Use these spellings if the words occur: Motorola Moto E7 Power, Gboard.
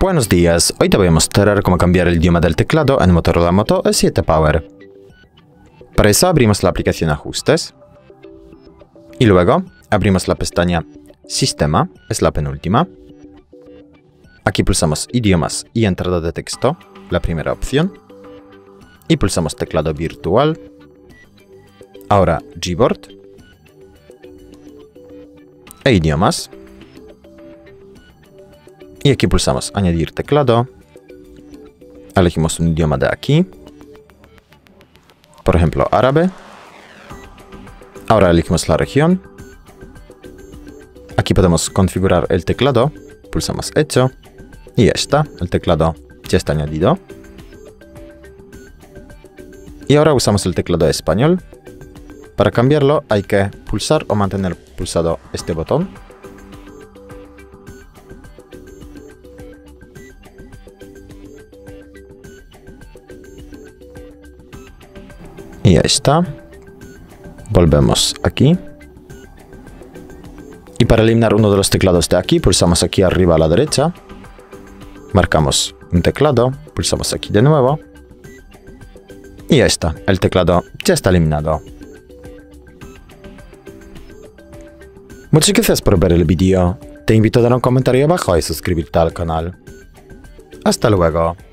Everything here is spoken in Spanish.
Buenos días, hoy te voy a mostrar cómo cambiar el idioma del teclado en Motorola Moto E7 Power. Para eso abrimos la aplicación Ajustes y luego abrimos la pestaña Sistema, es la penúltima. Aquí pulsamos Idiomas y entrada de texto, la primera opción, y pulsamos Teclado virtual. Ahora Gboard e idiomas. Y aquí pulsamos añadir teclado. Elegimos un idioma de aquí. Por ejemplo, árabe. Ahora elegimos la región. Aquí podemos configurar el teclado. Pulsamos hecho. Y ya está. El teclado ya está añadido. Y ahora usamos el teclado español. Para cambiarlo hay que pulsar o mantener pulsado este botón. Y ya está. Volvemos aquí. Y para eliminar uno de los teclados de aquí, pulsamos aquí arriba a la derecha. Marcamos un teclado, pulsamos aquí de nuevo. Y ya está. El teclado ya está eliminado. Muchas gracias por ver el vídeo, te invito a dar un comentario abajo y suscribirte al canal. Hasta luego.